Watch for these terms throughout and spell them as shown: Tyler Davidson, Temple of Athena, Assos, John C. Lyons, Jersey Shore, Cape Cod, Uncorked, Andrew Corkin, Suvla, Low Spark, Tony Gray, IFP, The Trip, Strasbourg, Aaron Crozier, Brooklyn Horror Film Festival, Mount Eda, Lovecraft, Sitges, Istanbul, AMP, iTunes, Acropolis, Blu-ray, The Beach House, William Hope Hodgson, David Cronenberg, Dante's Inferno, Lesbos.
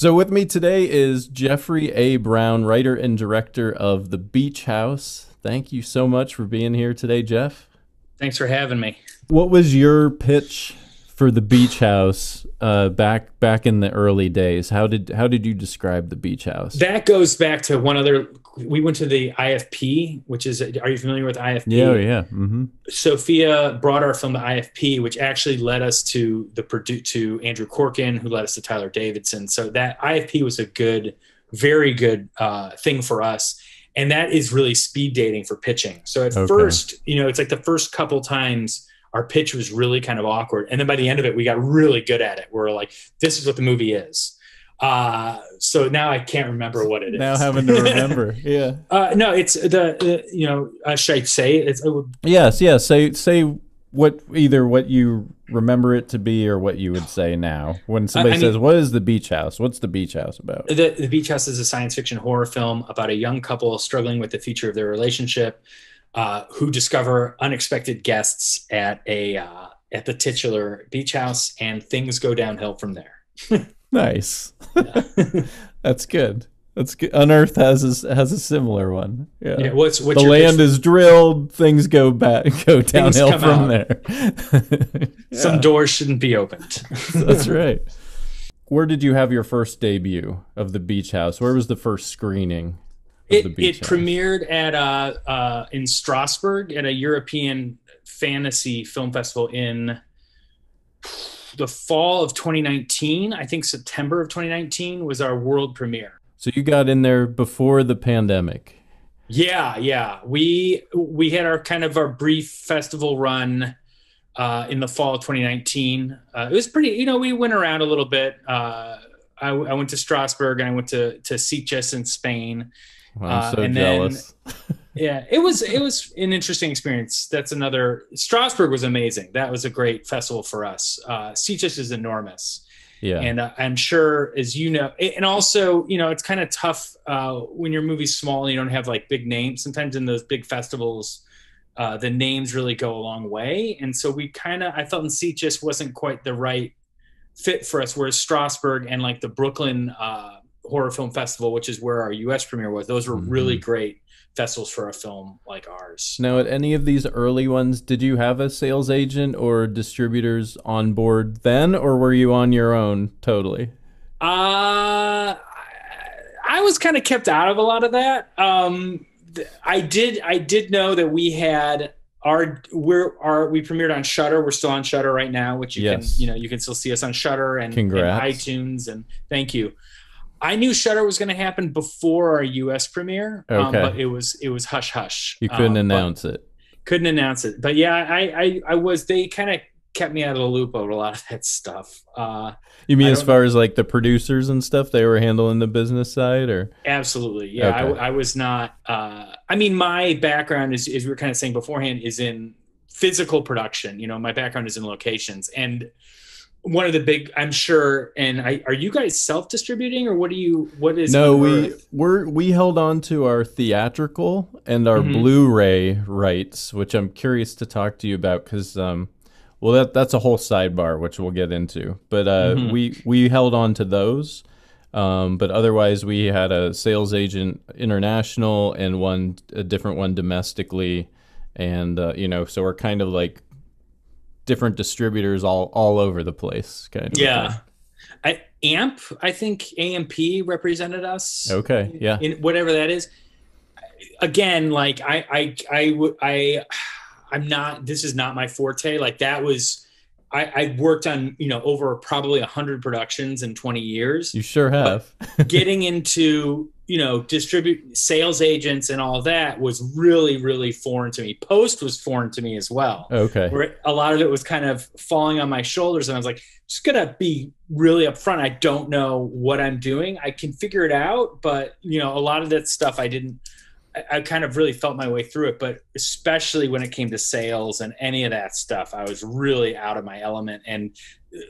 So with me today is Jeffrey A. Brown, writer and director of The Beach House. Thank you so much for being here today, Jeff. Thanks for having me. What was your pitch for The Beach House back in the early days? How did you describe The Beach House? That goes back to one other. We went to the IFP, which is, are you familiar with IFP? Yeah, yeah. Mm-hmm. Sophia brought our film to IFP, which actually led us to Andrew Corkin, who led us to Tyler Davidson. So that IFP was a good, very good thing for us. And that is really speed dating for pitching. So at first, you know, it's like the first couple times our pitch was really kind of awkward. And then by the end of it, we got really good at it. We're like, this is what the movie is. So now I can't remember what it is. Now having to remember, yeah. No, it's the you know, should I say it? It's, yes, yeah. Say either what you remember it to be or what you would say now when somebody says, "What is The Beach House? What's The Beach House about?" The Beach House is a science fiction horror film about a young couple struggling with the future of their relationship, who discover unexpected guests at the titular beach house, and things go downhill from there. Nice. Yeah. That's good. That's good. Unearthed has a similar one. Yeah. Yeah, what's the land pitch? Is drilled. Things go downhill from there. Yeah. Some doors shouldn't be opened. That's right. Where did you have your first debut of The Beach House? Where was the first screening? It premiered at in Strasbourg at a European fantasy film festival in the fall of 2019, I think September of 2019 was our world premiere. So you got in there before the pandemic. Yeah, yeah. We had our brief festival run in the fall of 2019. It was pretty, you know, we went around a little bit. I went to Strasbourg and I went to Sitges in Spain. Wow, I'm so jealous. Then, yeah, it was an interesting experience. Strasbourg was amazing. That was a great festival for us. Sitges is enormous. Yeah. And I'm sure, as you know, and also, you know, it's kind of tough when your movie's small and you don't have like big names. Sometimes in those big festivals, the names really go a long way. And so I felt in Sitges wasn't quite the right fit for us, whereas Strasbourg and like the Brooklyn Horror Film Festival, which is where our U.S. premiere was, those were really great festivals for a film like ours. Now, at any of these early ones, did you have a sales agent or distributors on board then, or were you on your own totally? I was kind of kept out of a lot of that. I did know that we had we premiered on Shudder. We're still on Shudder right now, which you can still see us on Shudder and iTunes, and thank you. I knew Shudder was going to happen before our U.S. premiere, but it was hush hush. You couldn't announce it. Couldn't announce it, but yeah, I was. They kind of kept me out of the loop over a lot of that stuff. You mean as far as like the producers and stuff, they were handling the business side, or? Absolutely, yeah. Okay. I was not. I mean, my background is, as we were kind of saying beforehand, is in physical production. You know, my background is in locations and. One of the big, I'm sure, are you guys self-distributing or what do you? What is? No, we held on to our theatrical and our Blu-ray rights, which I'm curious to talk to you about because, well, that's a whole sidebar which we'll get into. But we held on to those, but otherwise we had a sales agent international and a different one domestically, and you know, so we're kind of like. Different distributors all over the place, kind of. Yeah, I think AMP represented us. Okay, yeah, in whatever that is. Again, like I'm not. This is not my forte. Like that was. I worked on, you know, over probably 100 productions in 20 years. You sure have. Getting into, you know, sales agents and all that was really, really foreign to me. Post was foreign to me as well. Okay. Where a lot of it was kind of falling on my shoulders. And I was like, just going to be really upfront. I don't know what I'm doing. I can figure it out. But, you know, a lot of that stuff I kind of really felt my way through it, but especially when it came to sales and any of that stuff, I was really out of my element. And,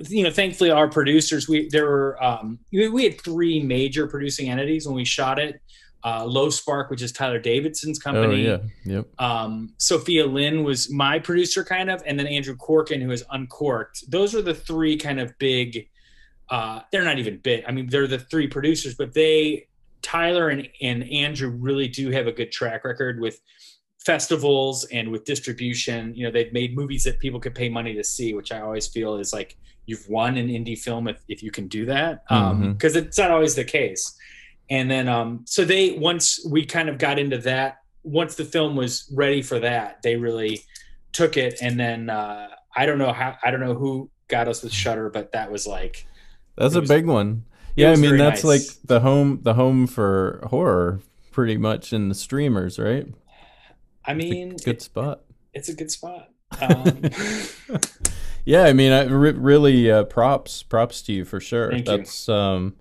you know, thankfully our producers, we had 3 major producing entities when we shot it. Low Spark, which is Tyler Davidson's company. Oh, yeah. Yep. Sophia Lynn was my producer kind of, and then Andrew Corkin, who is Uncorked. Those are the 3 kind of big They're not even bit. I mean, they're the three producers, but they, Tyler and Andrew, really do have a good track record with festivals and with distribution. You know, they've made movies that people could pay money to see, which I always feel is like, you've won an indie film if you can do that, because it's not always the case. And then so they, once we kind of got into that, once the film was ready for that, they really took it. And then I don't know who got us with Shudder, but that was like, that's a big one. Yeah, I mean, that's nice. Like the home for horror, pretty much, in the streamers, right? I mean, it's a good spot. Yeah, I mean, really props to you for sure. Thank that's you.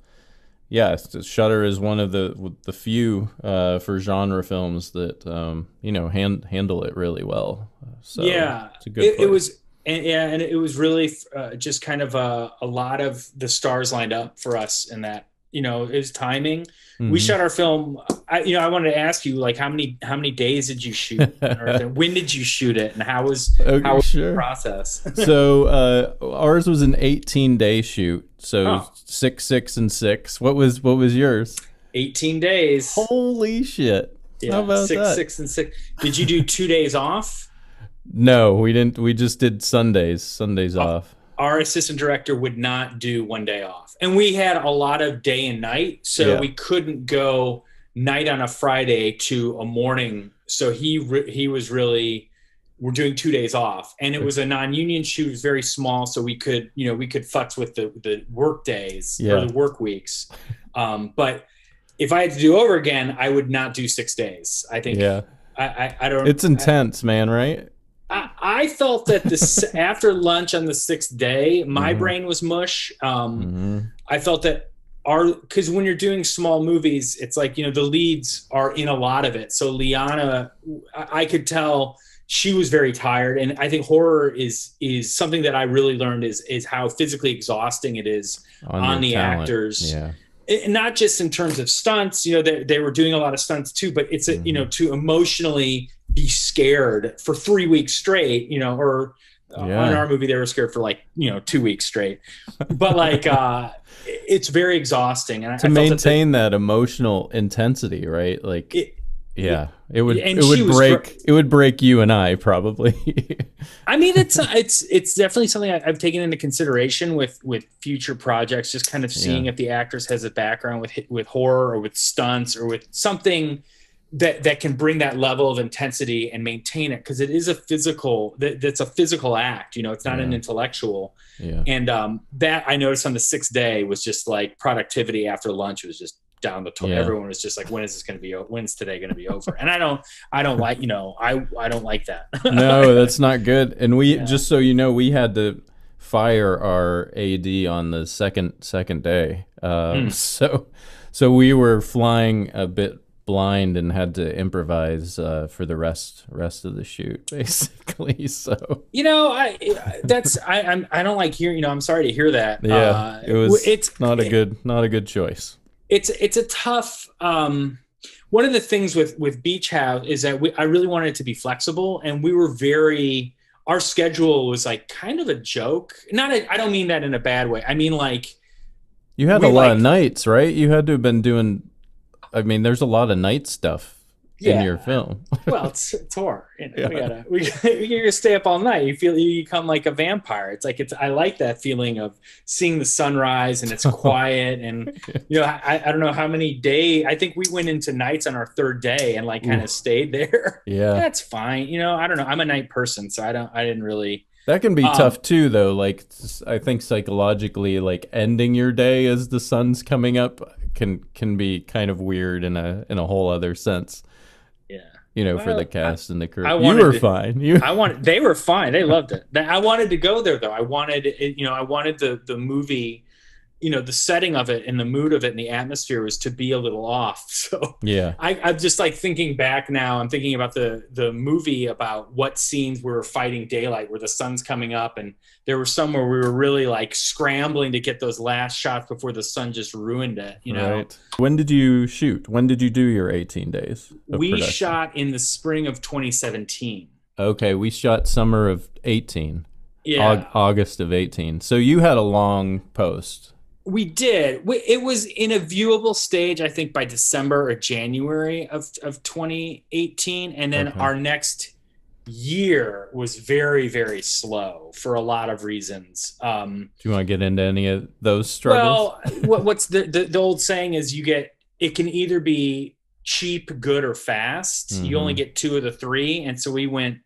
Yeah, Shudder is one of the few for genre films that you know, handle it really well. So yeah, it's a good it was. And, yeah, and it was really just kind of a lot of the stars lined up for us in that, you know, it was timing. Mm-hmm. We shot our film. I wanted to ask you, like, how many days did you shoot? Or when did you shoot it? And how was the process? So ours was an 18-day shoot. So 6, 6, and 6. What was yours? 18 days. Holy shit. Yeah, how about that? 6, 6, and 6. Did you do 2 days off? No, we didn't. We just did Sundays off. Our assistant director would not do one day off. And we had a lot of day and night, so yeah. We couldn't go night on a Friday to a morning. So he was really, we're doing 2 days off. And it was a non-union shoot. It was very small, so we could futz with the work days, yeah, or the work weeks. But if I had to do over again, I would not do 6 days. I think, yeah. I don't. It's intense, man, right? I felt that after lunch on the 6th day, my brain was mush. I felt that because when you're doing small movies, it's like, you know, the leads are in a lot of it. So Liana, I could tell she was very tired. And I think horror is something that I really learned is how physically exhausting it is on the actors. Yeah. It, not just in terms of stunts, you know, they were doing a lot of stunts too, but it's, you know, to emotionally be scared for 3 weeks straight, you know, or on our movie, they were scared for like, you know, 2 weeks straight, but like, it's very exhausting. And I maintain that emotional intensity, right? Like, it would break you and I probably. I mean, it's definitely something I've taken into consideration with future projects, just kind of seeing if the actress has a background with horror or with stunts or with something that can bring that level of intensity and maintain it. Cause it is a physical, that's a physical act, you know, it's not an intellectual. Yeah. And that I noticed on the 6th day was just like productivity after lunch was just down the toilet. Yeah. Everyone was just like, when is this going to be over? When's today going to be over? And I don't like, you know, I don't like that. No, that's not good. And we, just so you know, we had to fire our AD on the second day. So we were flying a bit blind and had to improvise for the rest of the shoot, basically. So, you know, I don't like hearing, you know, I'm sorry to hear that. Yeah, it's not a good choice. It's a tough, one of the things with Beach House is that I really wanted it to be flexible, and we were our schedule was like kind of a joke. I don't mean that in a bad way. I mean, like, you had a lot of nights, right? You had to have been doing, I mean, there's a lot of night stuff in your film. Well, it's horror. You know, you're gonna stay up all night. You feel you become like a vampire. It's like I like that feeling of seeing the sunrise and it's quiet and you know, I don't know how many days. I think we went into nights on our 3rd day and like kind of stayed there. Yeah, that's fine. You know, I don't know. I'm a night person, so I didn't really. That can be tough too, though. Like, I think psychologically, like ending your day as the sun's coming up can be kind of weird in a whole other sense. Yeah, you know, for the cast and the crew. You were fine. They were fine. They loved it. I wanted to go there though. I wanted the movie. You know, the setting of it and the mood of it and the atmosphere was to be a little off. So yeah, I'm just like thinking back now. I'm thinking about the movie, about what scenes we were fighting daylight, where the sun's coming up, and there were some where we were really like scrambling to get those last shots before the sun just ruined it. You know, right. When did you shoot? When did you do your 18 days? We shot in the spring of 2017. Okay, we shot summer of 18. Yeah, August of 18. So you had a long post. We did. It was in a viewable stage, I think, by December or January of 2018. And then our next year was very, very slow for a lot of reasons. Do you want to get into any of those struggles? Well, what's the old saying is you get, it can either be cheap, good, or fast. Mm-hmm. You only get two of the three. And so we went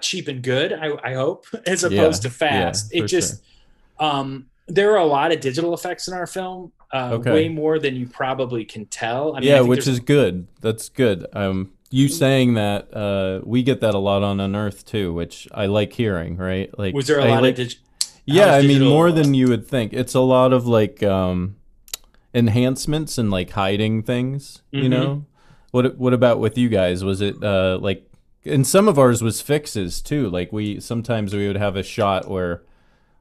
cheap and good, I hope, as opposed to fast. Yeah, it just, there are a lot of digital effects in our film, way more than you probably can tell. I mean, I think which is good. That's good. You saying that, we get that a lot on Unearth too, which I like hearing, right? Like, was there a lot of digital? Yeah, I mean, more than you would think. It's a lot of like enhancements and like hiding things, you know? What about with you guys? Was it like, and some of ours was fixes too. Like sometimes we would have a shot where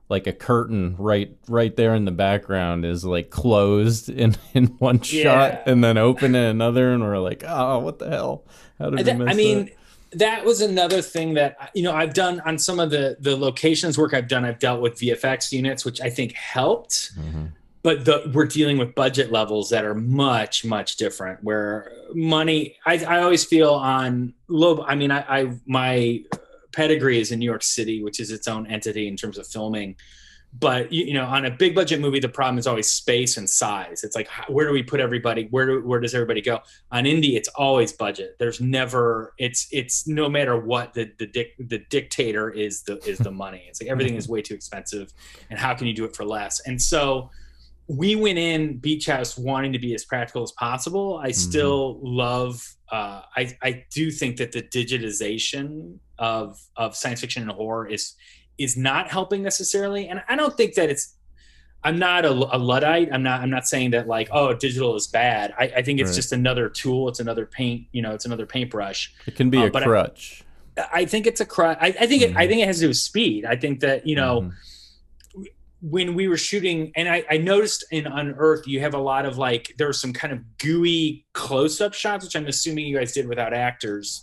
like a curtain right there in the background is like closed in one shot and then open in another, and we're like, oh, what the hell? How did we miss that was another thing that, you know, I've done on some of the locations work I've done. I've dealt with VFX units, which I think helped, but we're dealing with budget levels that are much, much different, where money, I always feel on low. I mean, my pedigree is in New York City, which is its own entity in terms of filming. But, you know, on a big budget movie, the problem is always space and size. It's like, where do we put everybody? Where does everybody go? On indie, it's always budget. There's never, it's no matter what, the dictator is the money. It's like everything is way too expensive, and how can you do it for less? And so we went in Beach House wanting to be as practical as possible. I still love, I do think that the digitization of science fiction and horror is not helping necessarily. And I don't think that it's, I'm not a Luddite. I'm not saying that like, oh, digital is bad. I think it's just another tool. It's another paint, you know, it's another paintbrush. It can be a crutch. I think it's a crutch. I think it has to do with speed. I think that, you know, when we were shooting, and I noticed in Unearth, you have a lot of like, there were some kind of gooey close-up shots, which I'm assuming you guys did without actors.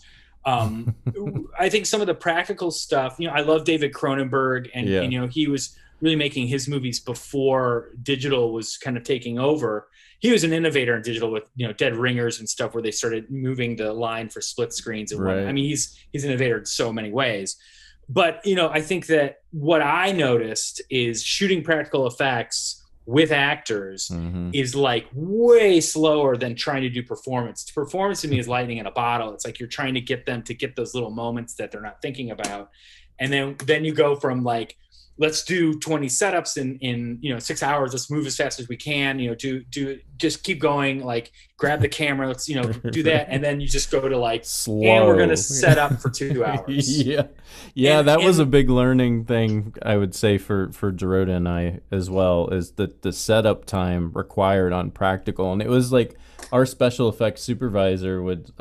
I think some of the practical stuff, you know, I love David Cronenberg, and you know, he was really making his movies before digital was kind of taking over. He was an innovator in digital with, you know, Dead Ringers and stuff, where they started moving the line for split screens. And I mean, he's an innovator in so many ways. But, you know, I think that what I noticed is shooting practical effects with actors is like way slower than trying to do performance. Performance to me is lightning in a bottle. It's like you're trying to get them to get those little moments that they're not thinking about. And then you go from like, let's do 20 setups in, you know, 6 hours, let's move as fast as we can, you know, just keep going, like grab the camera, let's, you know, do that. And then you just go to like, slow. And we're going to set up for 2 hours. That was a big learning thing, I would say, for Gerota and I as well, is that the setup time required on practical. And it was like our special effects supervisor would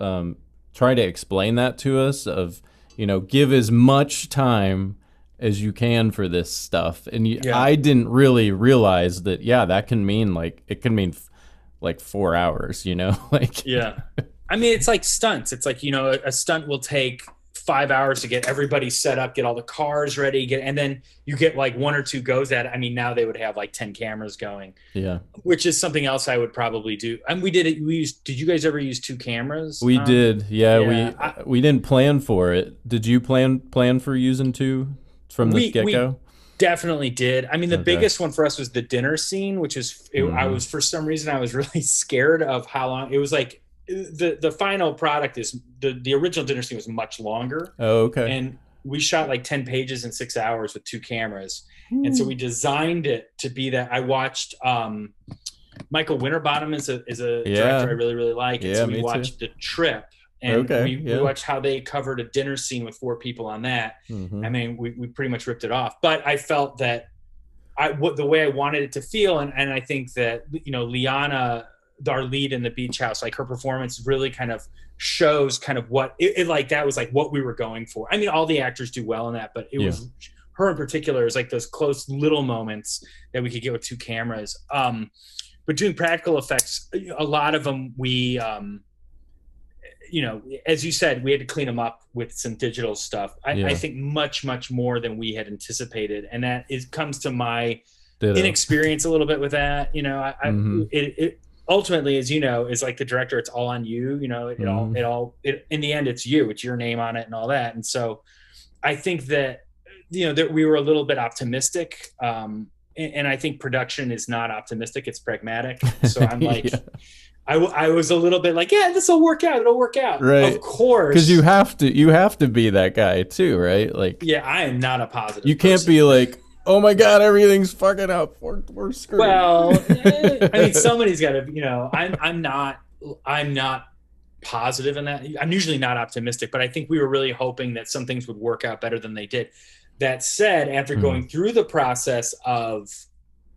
try to explain that to us of, you know, give as much time as you can for this stuff. And I didn't really realize that, that can mean like, it can mean like 4 hours, you know? Like, yeah. I mean, it's like stunts. It's like, you know, a stunt will take 5 hours to get everybody set up, get all the cars ready, and then you get like one or two goes at it. I mean, now they would have like 10 cameras going. Yeah. Which is something else I would probably do. And we did it. Did you guys ever use two cameras? We did. We didn't plan for it. Did you plan for using two? From the get-go? We definitely did. I mean, the biggest one for us was the dinner scene, which is, for some reason, I was really scared of how long it was. Like the final product is the original dinner scene was much longer. Oh, okay. And we shot like 10 pages in 6 hours with two cameras. And so we designed it to be that. I watched Michael Winterbottom is a director I really, really like. And so we watched The Trip. And we watched how they covered a dinner scene with four people on that. I mean, we pretty much ripped it off. But I felt that the way I wanted it to feel, and I think that, you know, Liana, our lead in the Beach House, like her performance really kind of shows kind of what it like. That was like what we were going for. I mean, all the actors do well in that, but it was her in particular. Is like those close little moments that we could get with two cameras. But doing practical effects, a lot of them we. You know, as you said, we had to clean them up with some digital stuff. I think much, much more than we had anticipated. And that comes to my inexperience a little bit with that. You know, it ultimately, as you know, is like the director, it's all on you, you know, it all, in the end, it's you, it's your name on it and all that. And so I think that, you know, that we were a little bit optimistic. And I think production is not optimistic, it's pragmatic. So I'm like, yeah. I was a little bit like, yeah, this will work out. It'll work out. Right. Of course. Because you have to be that guy too, right? Like, yeah, I am not a positive. You can't person. Be like, oh my God, everything's fucking up. We're screwed. Well, I mean, somebody's got to, you know, I'm not positive in that. I'm usually not optimistic, but I think we were really hoping that some things would work out better than they did. That said, after going through the process of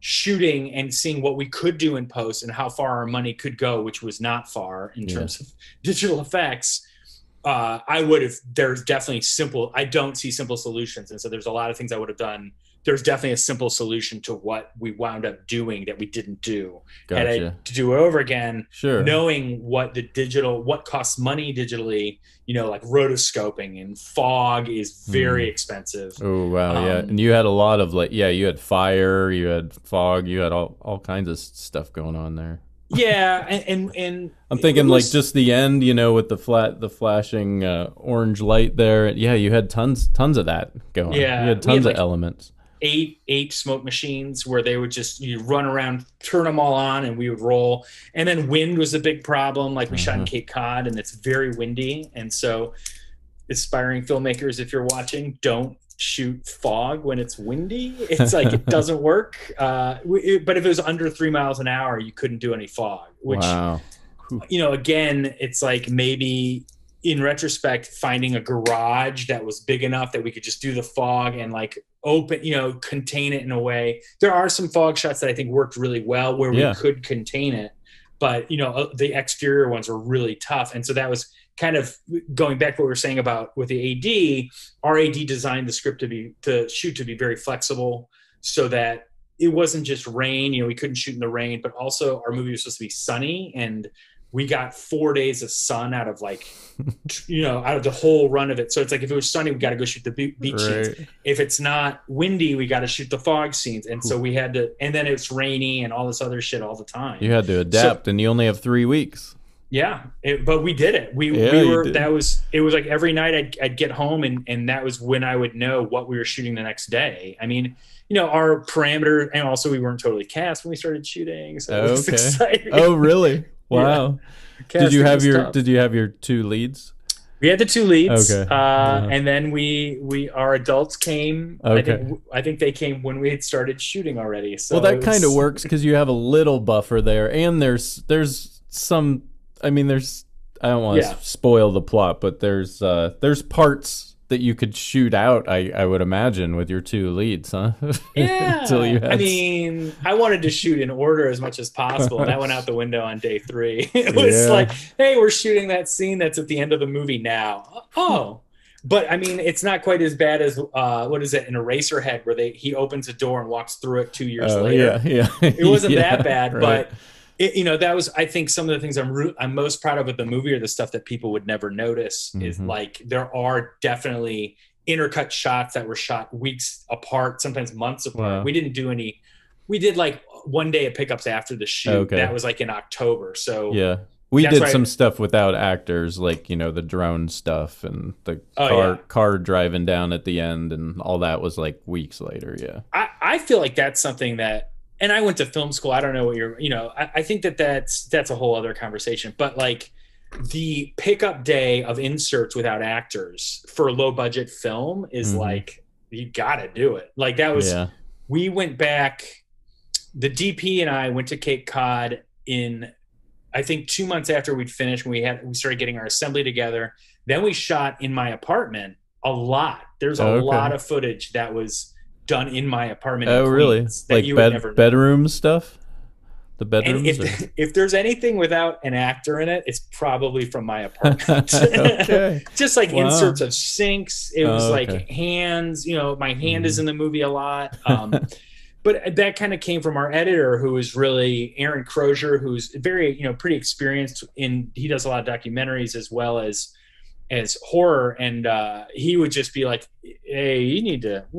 shooting and seeing what we could do in post and how far our money could go, which was not far in terms of digital effects, there's definitely I don't see simple solutions. And so there's a lot of things I would have done. There's definitely a simple solution to what we wound up doing that we didn't do. Gotcha. And to do it over again, sure. Knowing what costs money digitally, you know, like rotoscoping and fog is very expensive. Oh, wow. Yeah. And you had a lot of you had fire, you had fog, you had all kinds of stuff going on there. Yeah. And I'm thinking like just the end, you know, with the flashing orange light there. Yeah. You had tons of that going. Yeah. You had tons of elements. Eight smoke machines where they would just run around, turn them all on, and we would roll. And then wind was a big problem. Like we shot in Cape Cod, and it's very windy. And so, aspiring filmmakers, if you're watching, don't shoot fog when it's windy. It's like it doesn't work. But if it was under 3 miles an hour, you couldn't do any fog. Which, wow. You know, again, it's like maybe. In retrospect, finding a garage that was big enough that we could just do the fog and like open, you know, contain it in a way. There are some fog shots that I think worked really well where we could contain it, but you know, the exterior ones were really tough. And so that was kind of going back to what we were saying about with the AD. Our AD designed the script to be very flexible so that it wasn't just rain, you know, we couldn't shoot in the rain, but also our movie was supposed to be sunny, and we got 4 days of sun out of like, you know, out of the whole run of it. So it's like, if it was sunny, we got to go shoot the beach scenes. If it's not windy, we got to shoot the fog scenes. And so we had to, and then it's rainy and all this other shit all the time. You had to adapt, and you only have 3 weeks. Yeah. But we did it. It was like every night I'd get home and that was when I would know what we were shooting the next day. I mean, you know, our parameter, and also we weren't totally cast when we started shooting. So it was exciting. Oh, really? Wow. Yeah. Did you have your two leads? We had the two leads. Okay. And then our adults came. Okay. I think they came when we had started shooting already. So well, that kind of works because you have a little buffer there, and there's some. I mean, I don't want to spoil the plot, but there's parts that you could shoot out, I would imagine, with your two leads, huh? Yeah. I mean, I wanted to shoot in order as much as possible. That went out the window on day 3. It was like, hey, we're shooting that scene that's at the end of the movie now. Oh. But I mean, it's not quite as bad as an Eraserhead, where he opens a door and walks through it 2 years later. Yeah. It wasn't that bad, right. But it, you know, that was, I think, some of the things I'm most proud of with the movie are the stuff that people would never notice. Is like there are definitely intercut shots that were shot weeks apart, sometimes months apart. Wow. We didn't do any. We did like one day of pickups after the shoot. Okay. That was like in October. So yeah, we did some stuff without actors, like, you know, the drone stuff and the car driving down at the end, and all that was like weeks later. Yeah, I feel like that's something that. And I went to film school. I don't know what you're, you know, I think that that's a whole other conversation, but like the pickup day of inserts without actors for a low budget film is like, you gotta do it. Like that was, we went back, the DP and I went to Cape Cod in, I think 2 months after we'd finished, when we started getting our assembly together. Then we shot in my apartment a lot. There's a lot of footage that was done in my apartment. Oh, really? Like bedroom stuff? The bedrooms? And if there's anything without an actor in it, it's probably from my apartment. Okay. Just like inserts of sinks. It was like hands, you know, my hand is in the movie a lot. But that kind of came from our editor, who is really Aaron Crozier, who's very, you know, pretty experienced in, he does a lot of documentaries as well as as horror. And he would just be like, hey, we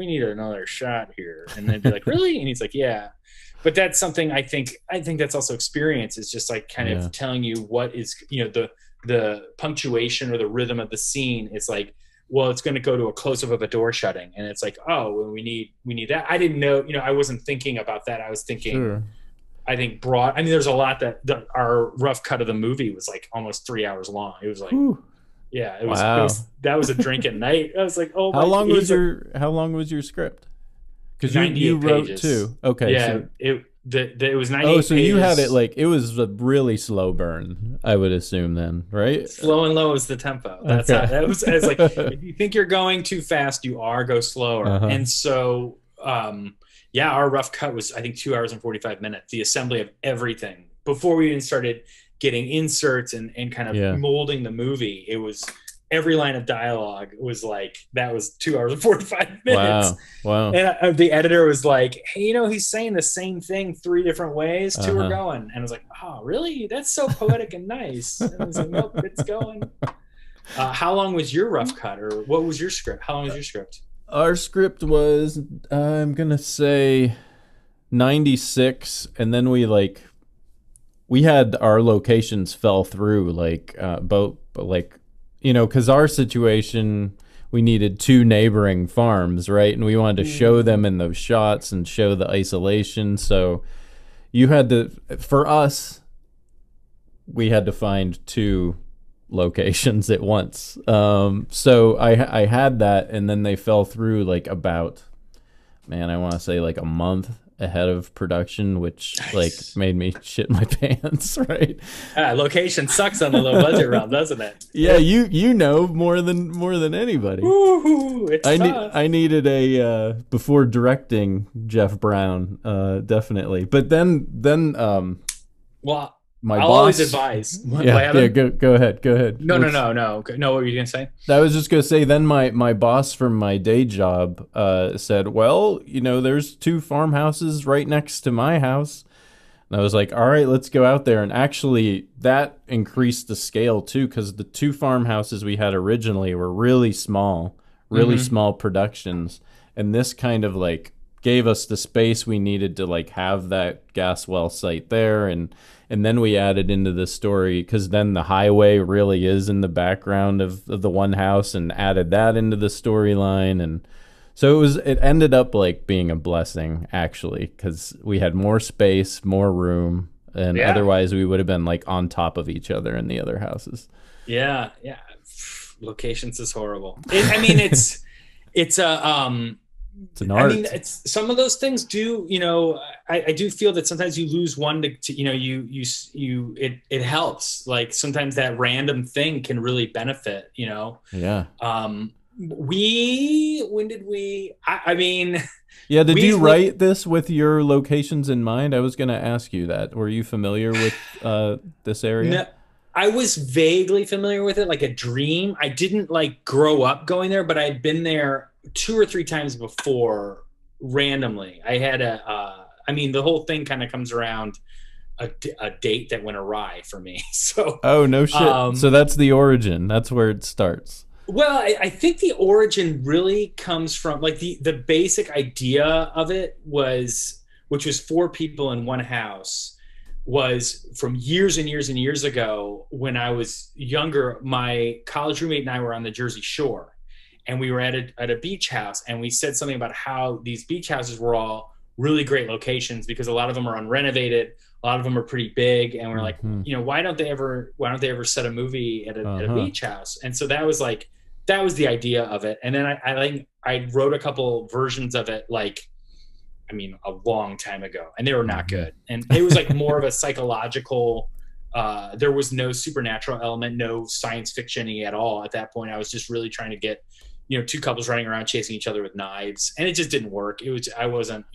need another shot here. And they'd be like, really? And he's like, yeah. But that's something I think that's also experience, is just like kind of telling you what is, you know, the punctuation or the rhythm of the scene. It's like, well, it's going to go to a close-up of a door shutting, and it's like, oh, well, we need that. I didn't know, you know, I wasn't thinking about that. I was thinking, sure. I think broad. I mean, there's a lot that our rough cut of the movie was like almost 3 hours long. It was like, ooh. Yeah, it was that was a drink at night. I was like, oh, my. How long was your script? Because you wrote pages. Too. Okay, yeah, so. It was 98 pages. Oh, so you had it like, it was a really slow burn, I would assume then, right? Slow and low is the tempo. That's okay. It's like, if you think you're going too fast, go slower. Uh-huh. And so, yeah, our rough cut was, I think, 2 hours and 45 minutes, the assembly of everything. Before we even started getting inserts and kind of molding the movie, it was every line of dialogue was like, that was 2 hours and 45 minutes. Wow. And the editor was like, hey, you know, he's saying the same thing three different ways. Two are going. And I was like, oh, really? That's so poetic and nice. And I was like, nope, it's going. How long was your rough cut, or what was your script? How long was your script? Our script was, I'm going to say 96. And then we had our locations fell through, like, you know, because our situation, we needed two neighboring farms, right? And we wanted to show them in those shots and show the isolation. So you had to, for us, we had to find two locations at once. So I had that, and then they fell through like about, man, I want to say like a month ahead of production, which like made me shit my pants, right? Location sucks on the low budget realm, doesn't it? Yeah, you know more than anybody. Woo-hoo, it's tough. I needed a before directing Jeff Brown, definitely. But then well, my boss, always advise. Go ahead. No. What were you gonna say? I was just gonna say, then my boss from my day job said, well, you know, there's two farmhouses right next to my house. And I was like, all right, let's go out there. And actually that increased the scale too, because the two farmhouses we had originally were really small productions. And this kind of like gave us the space we needed to like have that gas well site there, and then we added into the story, because then the highway really is in the background of the one house, and added that into the storyline. And so it ended up like being a blessing, actually, because we had more space, more room, and otherwise we would have been like on top of each other in the other houses. Yeah. Locations is horrible. It's an art. I mean, some of those things do, you know, I do feel that sometimes you lose one to you know, you it helps. Like sometimes that random thing can really benefit, you know? Yeah. Did you write this with your locations in mind? I was going to ask you that. Were you familiar with this area? No. I was vaguely familiar with it, like a dream. I didn't like grow up going there, but I'd been there 2 or 3 times before randomly. I had the whole thing kind of comes around a date that went awry for me. So, oh, no shit. So that's the origin. That's where it starts. Well, I think the origin really comes from like the basic idea of it was, which was 4 people in one house, was from years and years and years ago when I was younger. My college roommate and I were on the Jersey Shore, and we were at a beach house, and we said something about how these beach houses were all really great locations because a lot of them are unrenovated, a lot of them are pretty big, and we're like, you know, why don't they ever set a movie at a beach house? And so that was the idea of it. And then I wrote a couple versions of it, like, I mean, a long time ago, and they were not good. And it was like more of a psychological, there was no supernatural element, no science fiction-y at all. At that point, I was just really trying to get, you know, 2 couples running around chasing each other with knives, and it just didn't work. It was, I wasn't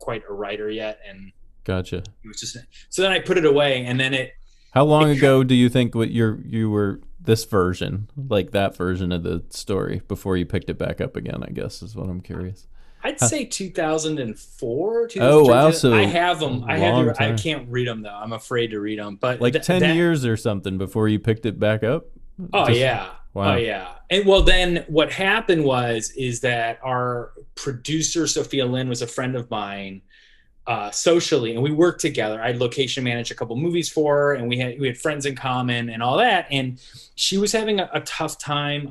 quite a writer yet. And gotcha. It was just, so then I put it away, and then it. How long ago do you think you were this version, like that version of the story, before you picked it back up again, I guess is what I'm curious. I'd say 2004. Oh wow! So I have them. I can't read them though. I'm afraid to read them. But like 10 years or something before you picked it back up. Oh yeah. Wow. Oh yeah. And well, then what happened was, is that our producer, Sophia Lynn, was a friend of mine socially, and we worked together. I location managed a couple movies for her, and we had friends in common and all that. And she was having a tough time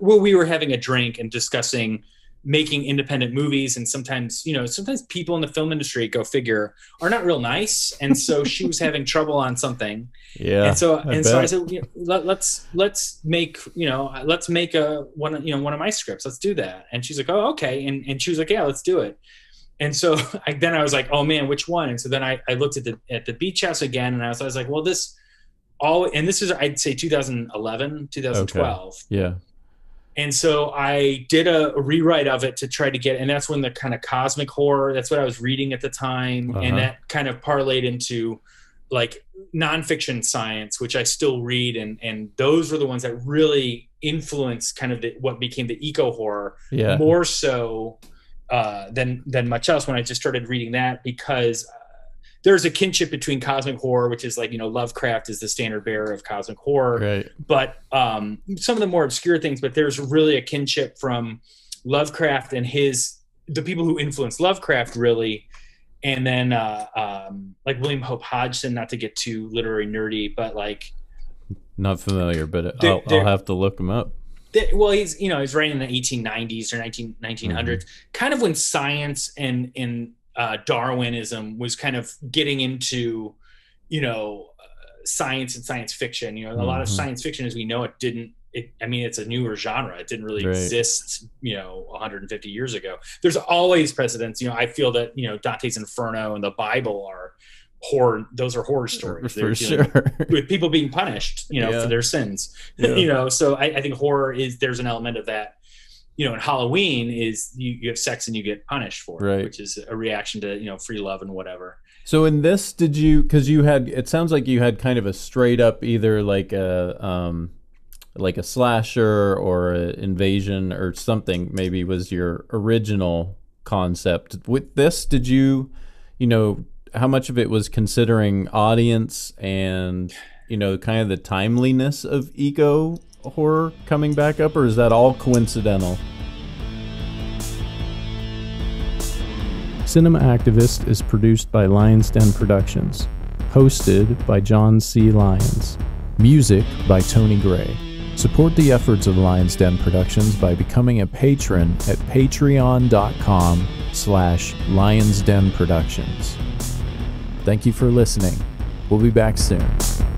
we were having a drink and discussing making independent movies. And sometimes people in the film industry, go figure, are not real nice. And so she was having trouble on something. Yeah. And so I said, let's make one of my scripts. Let's do that. And she's like, oh, okay. And she was like, yeah, let's do it. And so then I was like, oh man, which one? And so then I looked at the Beach House again. And I was like, well, this is, I'd say 2011, 2012. Okay. Yeah. And so I did a rewrite of it to try to get, and that's when the kind of cosmic horror, that's what I was reading at the time. Uh-huh. And that kind of parlayed into like nonfiction science, which I still read. And those were the ones that really influenced kind of what became the eco horror, yeah, more so than much else, when I just started reading that, because there's a kinship between cosmic horror, which is like, Lovecraft is the standard bearer of cosmic horror, right, but some of the more obscure things, but there's really a kinship from Lovecraft and the people who influenced Lovecraft, really. And then like William Hope Hodgson, not to get too literary nerdy, but like. Not familiar, but I'll have to look him up. Well, he's writing in the 1890s or 1900s, kind of when science and Darwinism was kind of getting into, science and science fiction. A lot of science fiction, as we know it, it's a newer genre. It didn't really exist, 150 years ago. There's always precedents. I feel that, Dante's Inferno and the Bible are horror. Those are horror stories. They're sure. With people being punished, yeah, for their sins, yeah. So I think horror is, there's an element of that. And Halloween is you have sex and you get punished for it, right, which is a reaction to, free love and whatever. So in this, because you had, it sounds like you had kind of a straight up, either like a slasher or an invasion or something, maybe was your original concept. With this, did you, how much of it was considering audience and, kind of the timeliness of eco horror coming back up, or is that all coincidental? Cinema Activist is produced by Lions Den Productions, hosted by John C. Lyons, music by Tony Gray. Support the efforts of Lions Den Productions by becoming a patron at patreon.com/Lions Den Productions. Thank you for listening. We'll be back soon.